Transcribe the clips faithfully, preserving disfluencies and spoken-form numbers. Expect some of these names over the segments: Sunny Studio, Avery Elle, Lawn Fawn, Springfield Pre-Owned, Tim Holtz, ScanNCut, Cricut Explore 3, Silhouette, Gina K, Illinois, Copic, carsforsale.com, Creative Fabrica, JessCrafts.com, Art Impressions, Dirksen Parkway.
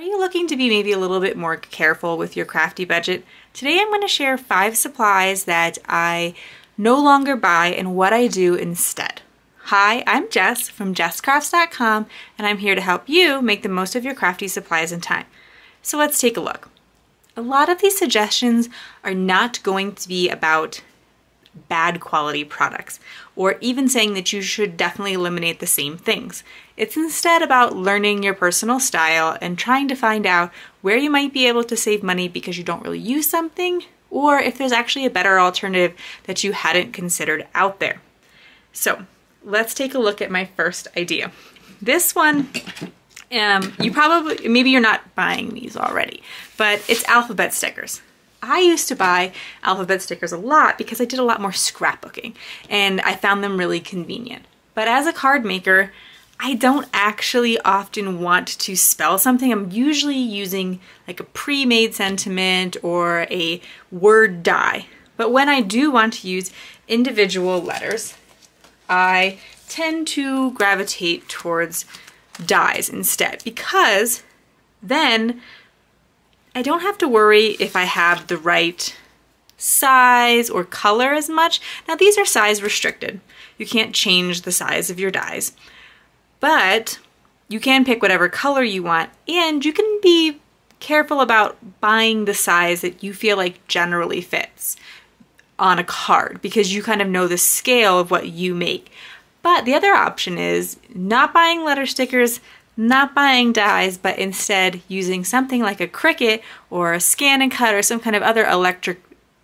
Are you looking to be maybe a little bit more careful with your crafty budget? Today I'm going to share five supplies that I no longer buy and what I do instead. Hi, I'm Jess from Jess Crafts dot com and I'm here to help you make the most of your crafty supplies and time. So let's take a look. A lot of these suggestions are not going to be about bad quality products or even saying that you should definitely eliminate the same things. It's instead about learning your personal style and trying to find out where you might be able to save money because you don't really use something or if there's actually a better alternative that you hadn't considered out there. So let's take a look at my first idea. This one, um, you probably, maybe you're not buying these already, but it's alphabet stickers. I used to buy alphabet stickers a lot because I did a lot more scrapbooking and I found them really convenient. But as a card maker, I don't actually often want to spell something. I'm usually using like a pre-made sentiment or a word die. But when I do want to use individual letters, I tend to gravitate towards dies instead because then I don't have to worry if I have the right size or color as much. Now these are size restricted. You can't change the size of your dies, but you can pick whatever color you want and you can be careful about buying the size that you feel like generally fits on a card because you kind of know the scale of what you make. But the other option is not buying letter stickers, not buying dies, but instead using something like a Cricut or a ScanNCut or some kind of other electric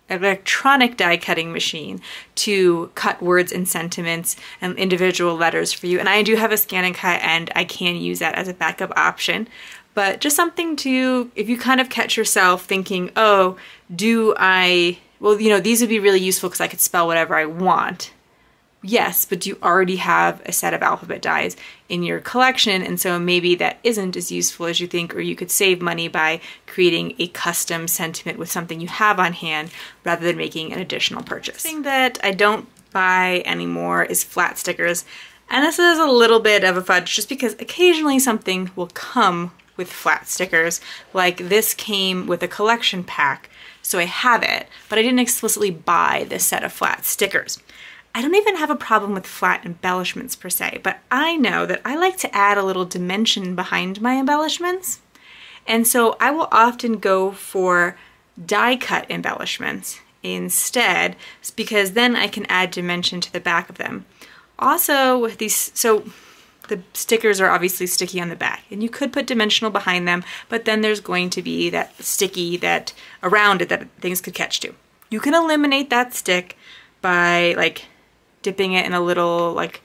electronic die cutting machine to cut words and sentiments and individual letters for you. And I do have a ScanNCut and I can use that as a backup option, but just something to, if you kind of catch yourself thinking, oh, do I, well, you know, these would be really useful because I could spell whatever I want. Yes, but you already have a set of alphabet dies in your collection, and so maybe that isn't as useful as you think, or you could save money by creating a custom sentiment with something you have on hand rather than making an additional purchase. Something that I don't buy anymore is flat stickers, and this is a little bit of a fudge just because occasionally something will come with flat stickers, like this came with a collection pack, so I have it, but I didn't explicitly buy this set of flat stickers. I don't even have a problem with flat embellishments per se, but I know that I like to add a little dimension behind my embellishments. And so I will often go for die cut embellishments instead because then I can add dimension to the back of them. Also with these, so the stickers are obviously sticky on the back and you could put dimensional behind them, but then there's going to be that sticky that around it that things could catch to. You can eliminate that stick by like dipping it in a little like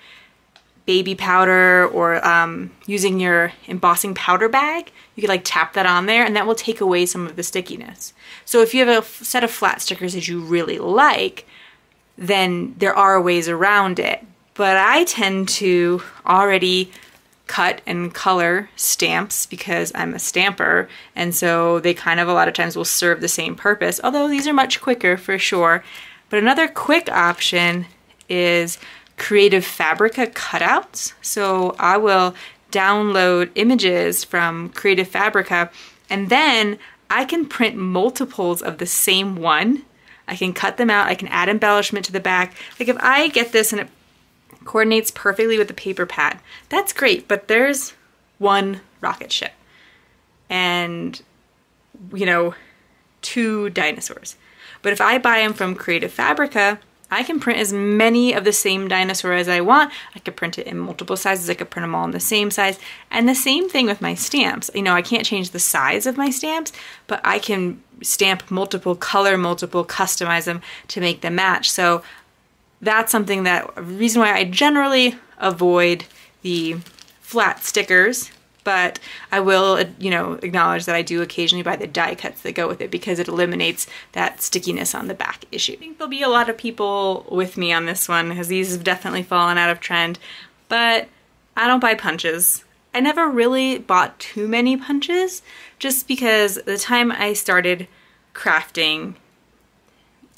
baby powder or um, using your embossing powder bag. You could like tap that on there and that will take away some of the stickiness. So if you have a set of flat stickers that you really like, then there are ways around it. But I tend to already cut and color stamps because I'm a stamper, and so they kind of a lot of times will serve the same purpose, although these are much quicker for sure. But another quick option is Creative Fabrica cutouts. So I will download images from Creative Fabrica and then I can print multiples of the same one. I can cut them out, I can add embellishment to the back. Like if I get this and it coordinates perfectly with the paper pad, that's great, but there's one rocket ship and, you know, two dinosaurs. But if I buy them from Creative Fabrica, I can print as many of the same dinosaur as I want. I could print it in multiple sizes. I could print them all in the same size. And the same thing with my stamps. You know, I can't change the size of my stamps, but I can stamp multiple, color multiple, customize them to make them match. So that's something that, the reason why I generally avoid the flat stickers, but I will, you know, acknowledge that I do occasionally buy the die cuts that go with it because it eliminates that stickiness on the back issue. I think there'll be a lot of people with me on this one because these have definitely fallen out of trend, but I don't buy punches. I never really bought too many punches just because the time I started crafting,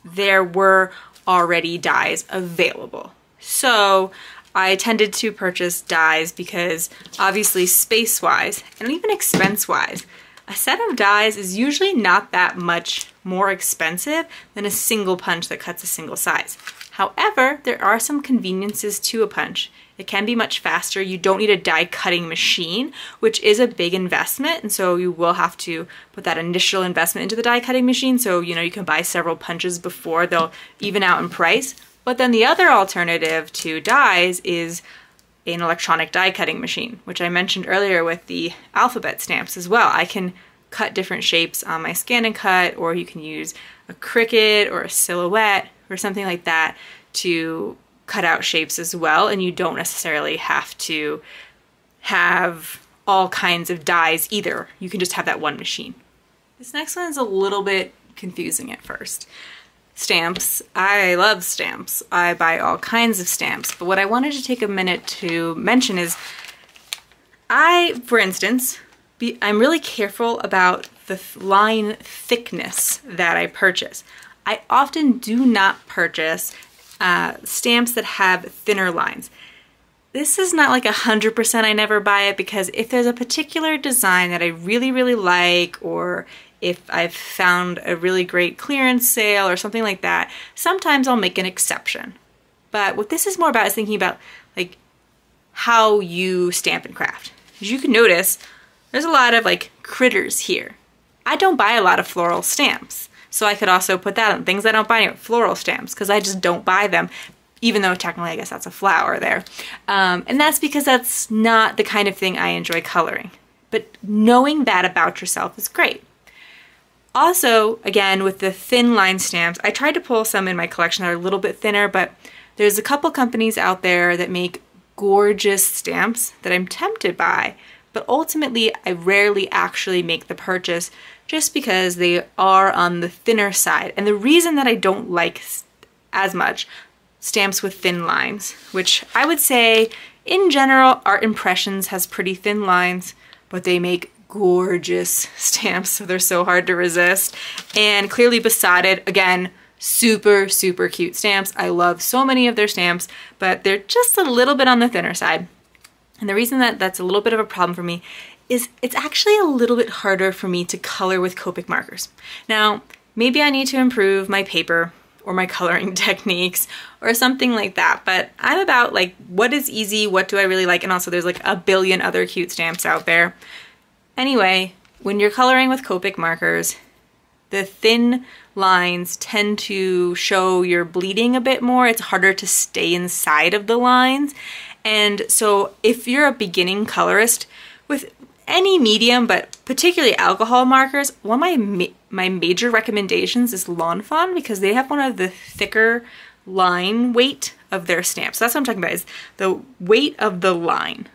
there were already dies available. So I tended to purchase dies because obviously space-wise and even expense-wise, a set of dies is usually not that much more expensive than a single punch that cuts a single size. However, there are some conveniences to a punch. It can be much faster. You don't need a die cutting machine, which is a big investment, and so you will have to put that initial investment into the die cutting machine, so you know you can buy several punches before they'll even out in price. But then the other alternative to dies is an electronic die cutting machine, which I mentioned earlier with the alphabet stamps as well. I can cut different shapes on my ScanNCut, or you can use a Cricut or a Silhouette or something like that to cut out shapes as well, and you don't necessarily have to have all kinds of dies either. You can just have that one machine. This next one is a little bit confusing at first. Stamps. I love stamps. I buy all kinds of stamps, but what I wanted to take a minute to mention is I, for instance, be, I'm really careful about the line thickness that I purchase. I often do not purchase uh, stamps that have thinner lines. This is not like one hundred percent I never buy it, because if there's a particular design that I really, really like, or if I've found a really great clearance sale or something like that, sometimes I'll make an exception. But what this is more about is thinking about like how you stamp and craft. As you can notice, there's a lot of like critters here. I don't buy a lot of floral stamps, so I could also put that on things I don't buy, floral stamps, because I just don't buy them, even though technically I guess that's a flower there. Um, and that's because that's not the kind of thing I enjoy coloring. But knowing that about yourself is great. Also, again, with the thin line stamps, I tried to pull some in my collection that are a little bit thinner, but there's a couple companies out there that make gorgeous stamps that I'm tempted by, but ultimately I rarely actually make the purchase just because they are on the thinner side. And the reason that I don't like as much stamps with thin lines, which I would say in general, Art Impressions has pretty thin lines, but they make gorgeous stamps, so they're so hard to resist. And clearly Besotted, again, super, super cute stamps. I love so many of their stamps, but they're just a little bit on the thinner side. And the reason that that's a little bit of a problem for me is it's actually a little bit harder for me to color with Copic markers. Now, maybe I need to improve my paper or my coloring techniques or something like that, but I'm about like, what is easy, what do I really like, and also there's like a billion other cute stamps out there. Anyway, when you're coloring with Copic markers, the thin lines tend to show your bleeding a bit more. It's harder to stay inside of the lines. And so if you're a beginning colorist with any medium, but particularly alcohol markers, one of my, ma my major recommendations is Lawn Fawn, because they have one of the thicker line weight of their stamps. So that's what I'm talking about, is the weight of the line.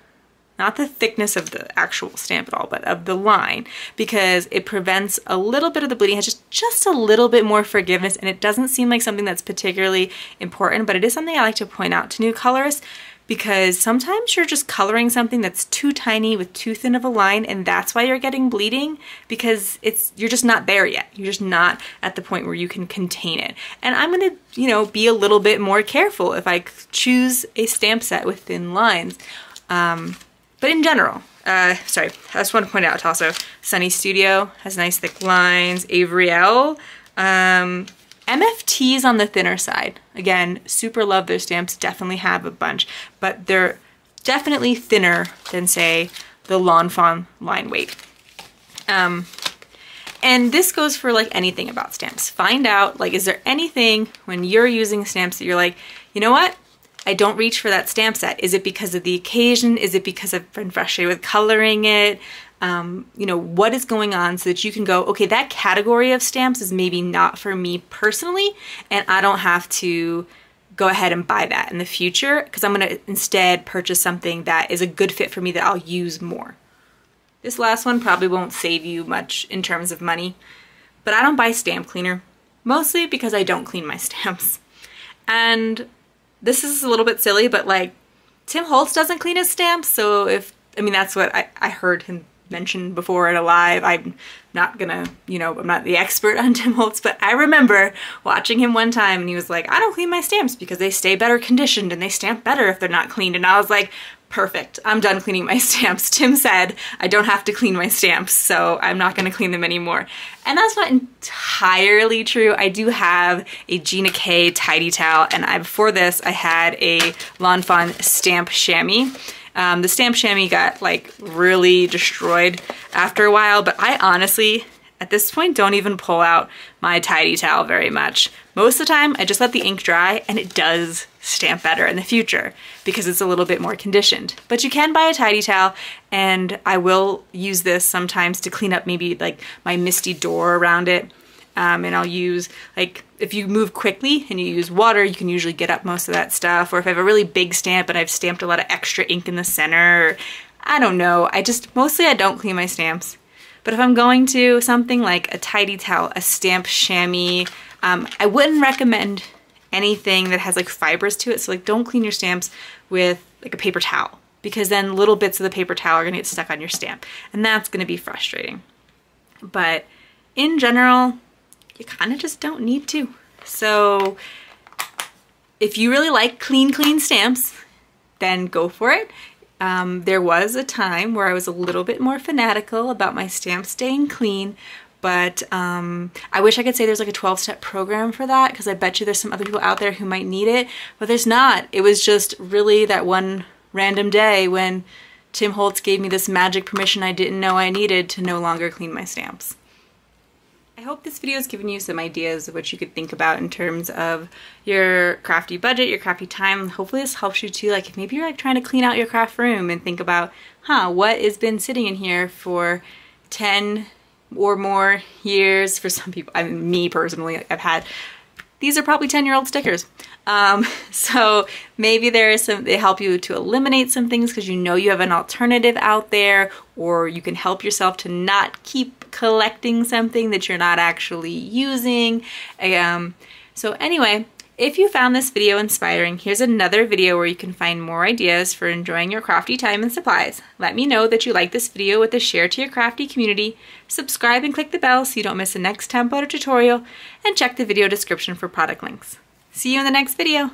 Not the thickness of the actual stamp at all, but of the line, because it prevents a little bit of the bleeding. It's just, just a little bit more forgiveness, and it doesn't seem like something that's particularly important, but it is something I like to point out to new colorists, because sometimes you're just coloring something that's too tiny with too thin of a line, and that's why you're getting bleeding, because it's you're just not there yet. You're just not at the point where you can contain it. And I'm gonna, you know, be a little bit more careful if I choose a stamp set with thin lines. Um, But in general, uh, sorry, I just want to point out also, Sunny Studio has nice thick lines, Avery Elle, um, M F T's on the thinner side. Again, super love their stamps, definitely have a bunch, but they're definitely thinner than, say, the Lawn Fawn line weight. Um, and this goes for like anything about stamps. Find out, like, is there anything when you're using stamps that you're like, you know what? I don't reach for that stamp set. Is it because of the occasion? Is it because I've been frustrated with coloring it? Um, you know, what is going on, so that you can go, okay, that category of stamps is maybe not for me personally, and I don't have to go ahead and buy that in the future, because I'm going to instead purchase something that is a good fit for me that I'll use more. This last one probably won't save you much in terms of money, but I don't buy stamp cleaner, mostly because I don't clean my stamps. And this is a little bit silly, but like Tim Holtz doesn't clean his stamps, so if, I mean, that's what I, I heard him mentioned before at a live. I'm not gonna, you know, I'm not the expert on Tim Holtz, but I remember watching him one time and he was like, I don't clean my stamps because they stay better conditioned and they stamp better if they're not cleaned. And I was like, perfect, I'm done cleaning my stamps. Tim said I don't have to clean my stamps, so I'm not gonna clean them anymore. And that's not entirely true. I do have a Gina K tidy towel, and I before this I had a Lawn Fawn stamp chamois. Um, the stamp chamois got like really destroyed after a while, but I honestly at this point don't even pull out my tidy towel very much. Most of the time I just let the ink dry, and it does stamp better in the future because it's a little bit more conditioned. But you can buy a tidy towel, and I will use this sometimes to clean up maybe like my misty door around it. Um, and I'll use, like, if you move quickly and you use water, you can usually get up most of that stuff. Or if I have a really big stamp and I've stamped a lot of extra ink in the center, or, I don't know. I just, mostly I don't clean my stamps. But if I'm going to, something like a tidy towel, a stamp chamois, um, I wouldn't recommend anything that has like fibers to it. So like, don't clean your stamps with like a paper towel, because then little bits of the paper towel are gonna get stuck on your stamp, and that's gonna be frustrating. But in general, you kind of just don't need to. So if you really like clean, clean stamps, then go for it. Um, there was a time where I was a little bit more fanatical about my stamps staying clean, but um, I wish I could say there's like a twelve-step program for that, because I bet you there's some other people out there who might need it, but there's not. It was just really that one random day when Tim Holtz gave me this magic permission I didn't know I needed to no longer clean my stamps. I hope this video has given you some ideas of what you could think about in terms of your crafty budget, your crafty time. Hopefully this helps you too. Like, if maybe you're like trying to clean out your craft room and think about, huh, what has been sitting in here for ten or more years for some people. I mean, me personally, I've had, these are probably ten year old stickers. Um, so maybe there is some, they help you to eliminate some things because you know you have an alternative out there, or you can help yourself to not keep collecting something that you're not actually using. Um, so anyway, if you found this video inspiring, here's another video where you can find more ideas for enjoying your crafty time and supplies. Let me know that you like this video with a share to your crafty community, subscribe and click the bell so you don't miss the next Tempo tutorial, and check the video description for product links. See you in the next video!